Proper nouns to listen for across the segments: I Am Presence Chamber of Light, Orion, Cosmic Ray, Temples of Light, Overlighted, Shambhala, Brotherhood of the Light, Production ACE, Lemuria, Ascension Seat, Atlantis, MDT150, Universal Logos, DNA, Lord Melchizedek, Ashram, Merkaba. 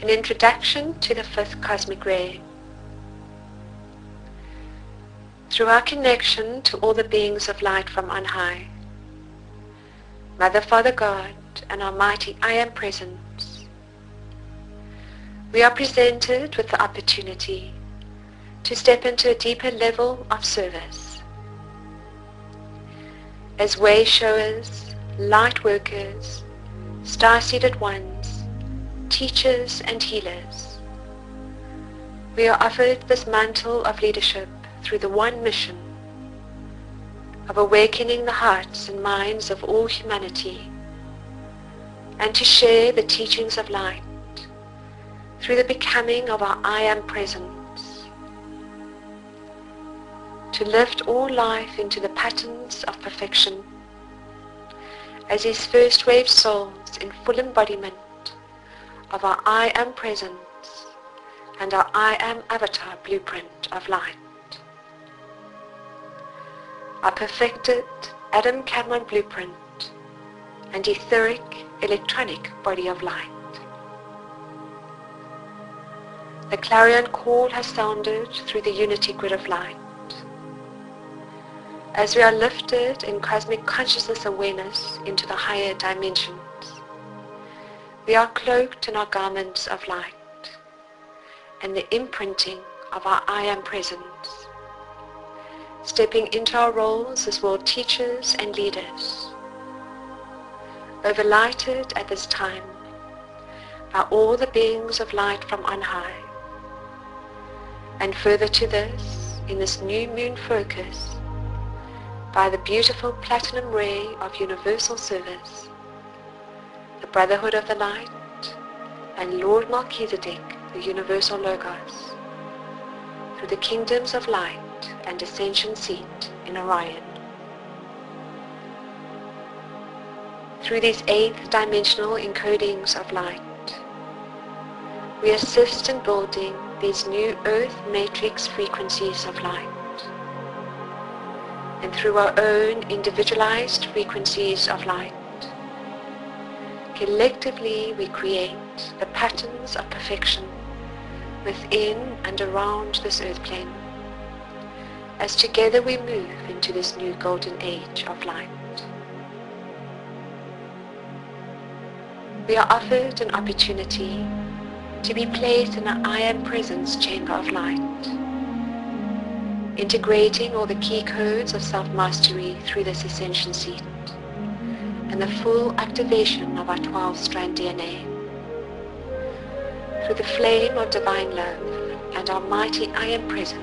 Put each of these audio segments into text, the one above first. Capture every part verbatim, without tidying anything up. An introduction to the fifth cosmic ray. Through our connection to all the beings of light from on high, Mother, Father, God, and our mighty I Am Presence, we are presented with the opportunity to step into a deeper level of service. As way showers, light workers, star-seeded ones, teachers and healers, we are offered this mantle of leadership through the one mission of awakening the hearts and minds of all humanity, and to share the teachings of light through the becoming of our I Am Presence, to lift all life into the patterns of perfection as these first wave souls in full embodiment of our I Am Presence and our I Am Avatar blueprint of light. Our perfected Adam Cameron blueprint and etheric electronic body of light. The clarion call has sounded through the unity grid of light. As we are lifted in cosmic consciousness awareness into the higher dimensions, we are cloaked in our garments of light and the imprinting of our I Am Presence, stepping into our roles as world teachers and leaders, overlighted at this time by all the beings of light from on high. And further to this, in this new moon focus, by the beautiful platinum ray of universal service, the Brotherhood of the Light, and Lord Melchizedek, the Universal Logos, through the kingdoms of light and Ascension Seat in Orion. Through these eighth dimensional encodings of light, we assist in building these new earth matrix frequencies of light. And through our own individualized frequencies of light, collectively we create the patterns of perfection within and around this earth plane, as together we move into this new golden age of light. We are offered an opportunity to be placed in an I Am Presence Chamber of Light, integrating all the key codes of self-mastery through this Ascension Seat and the full activation of our twelve strand D N A, through the flame of divine love and our mighty I Am Presence.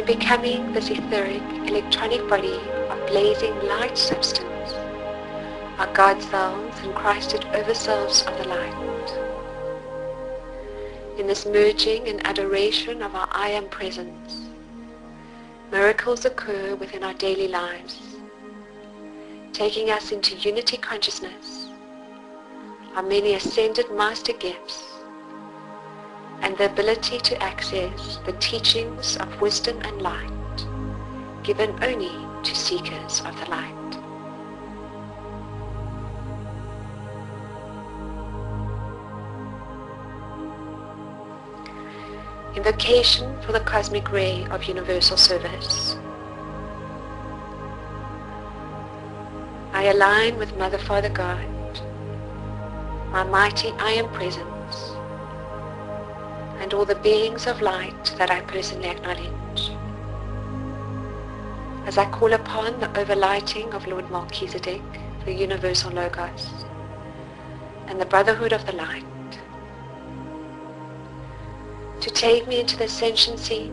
In becoming this etheric, electronic body of blazing light substance, our God selves and Christed overselves of the light. In this merging and adoration of our I Am Presence, miracles occur within our daily lives, taking us into unity consciousness, our many ascended master gifts, and the ability to access the teachings of wisdom and light, given only to seekers of the light. Invocation for the Cosmic Ray of Universal Service. I align with Mother, Father, God, my mighty I Am Presence, and all the beings of light that I personally acknowledge. As I call upon the overlighting of Lord Melchizedek, the Universal Logos, and the Brotherhood of the Light, to take me into the Ascension Seat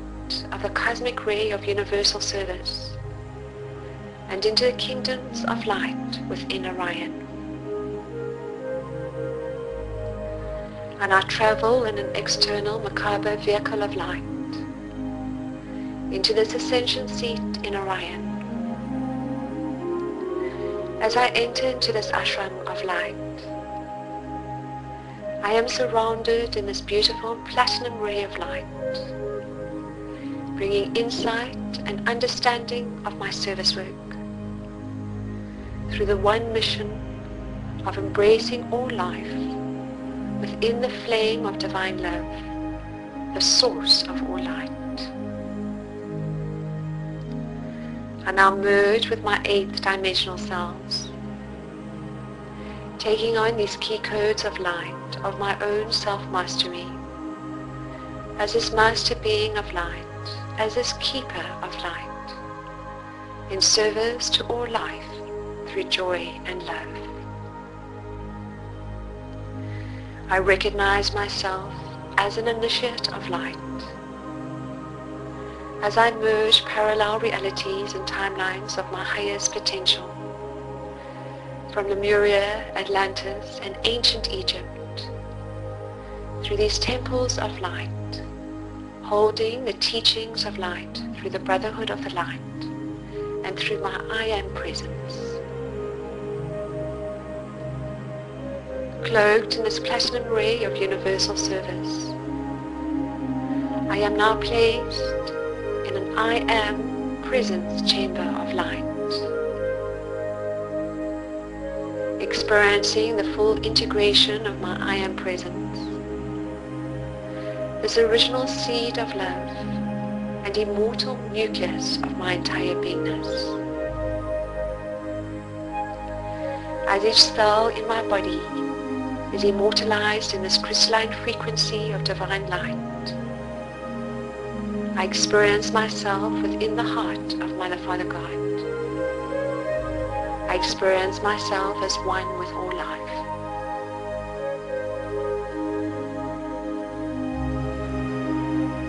of the Cosmic Ray of Universal Service, and into the kingdoms of light within Orion. And I travel in an external Merkaba vehicle of light into this Ascension Seat in Orion. As I enter into this Ashram of light, I am surrounded in this beautiful platinum ray of light, bringing insight and understanding of my service work through the one mission of embracing all life within the flame of divine love, the source of all light. I now merge with my eighth dimensional selves, taking on these key codes of light of my own self-mastery, as this master being of light, as this keeper of light, in service to all life through joy and love. I recognize myself as an initiate of light. As I merge parallel realities and timelines of my highest potential, from Lemuria, Atlantis, and ancient Egypt, through these temples of light, holding the teachings of light through the Brotherhood of the Light and through my I Am Presence. Cloaked in this platinum ray of universal service, I am now placed in an I Am Presence Chamber of Light, experiencing the full integration of my I Am Presence, this original seed of love and immortal nucleus of my entire beingness. As each cell in my body is immortalized in this crystalline frequency of divine light, I experience myself within the heart of Mother Father God. I experience myself as one with all life.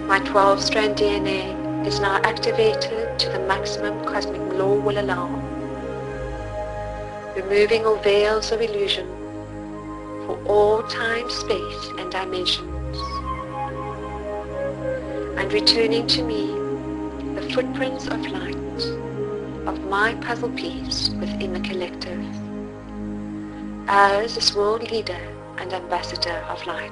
My twelve strand D N A is now activated to the maximum cosmic law will allow, removing all veils of illusion for all time, space and dimensions, and returning to me the footprints of light of my puzzle piece within the collective, as this world leader and ambassador of light.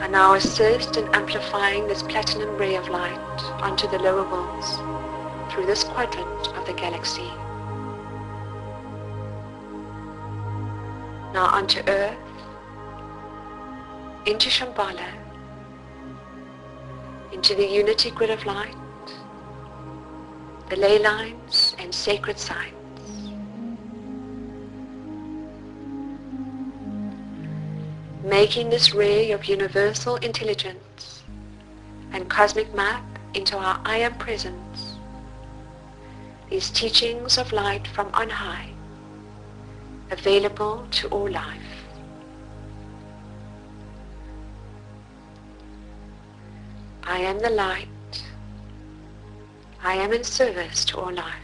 I now assist in amplifying this platinum ray of light onto the lower worlds through this quadrant of the galaxy. Now onto Earth, into Shambhala, into the unity grid of light, the ley lines and sacred signs. Making this ray of universal intelligence and cosmic map into our I Am Presence, these teachings of light from on high, available to all life. I am the light. I am in service to all life.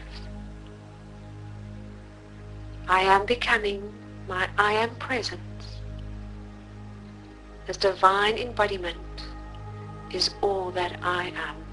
I am becoming my I Am Presence. This divine embodiment is all that I am.